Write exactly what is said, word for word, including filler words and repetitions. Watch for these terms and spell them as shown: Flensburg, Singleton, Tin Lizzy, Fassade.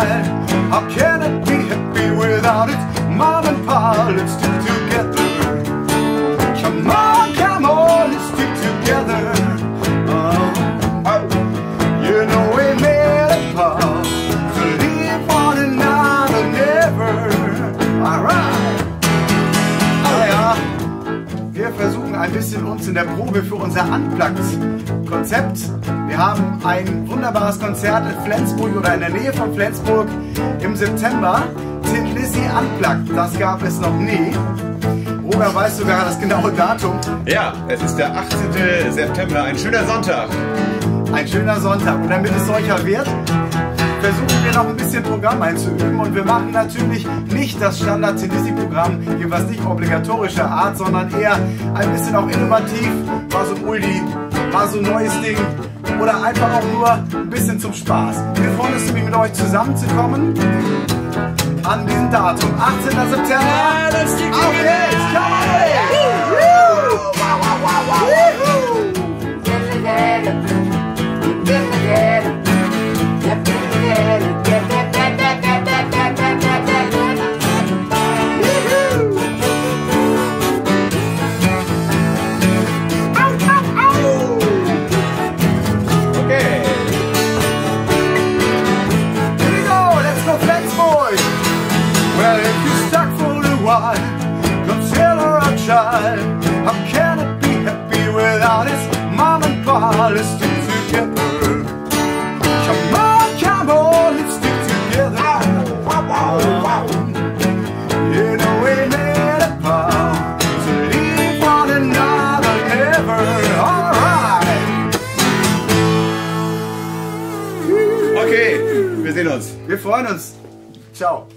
pride. How can it be happy without its mom and pa? Let's stick together. Come on, come on, let's stick together. Oh, oh. You know we made a vow to live one another never. Alright. Naja, wir versuchen ein bisschen uns in der Probe für unser Unplugged-Konzept. Wir haben ein wunderbares Konzert in Flensburg oder in der Nähe von Flensburg im September. Tin Lizzy Unplugged, das gab es noch nie. Robert weiß sogar das genaue Datum. Ja, es ist der achtzehnte September, ein schöner Sonntag. Ein schöner Sonntag. Und damit es solcher wird, versuchen wir noch ein bisschen Programm einzuüben. Und wir machen natürlich nicht das Standard-Tin Lizzy-Programm, jeweils nicht obligatorischer Art, sondern eher ein bisschen auch innovativ. Mal so ein Uldi, mal so ein neues Ding. Oder einfach auch nur ein bisschen zum Spaß. Wir freuen uns, mit euch zusammenzukommen an diesem Datum, achtzehnten September. Auf geht's, komm how can it be happy without its mom and pa? Let's stick together. Come on, come on, let's stick together. You know we made a vow to leave one another never. Alright. Okay, wir sehen uns. Wir freuen uns. Ciao.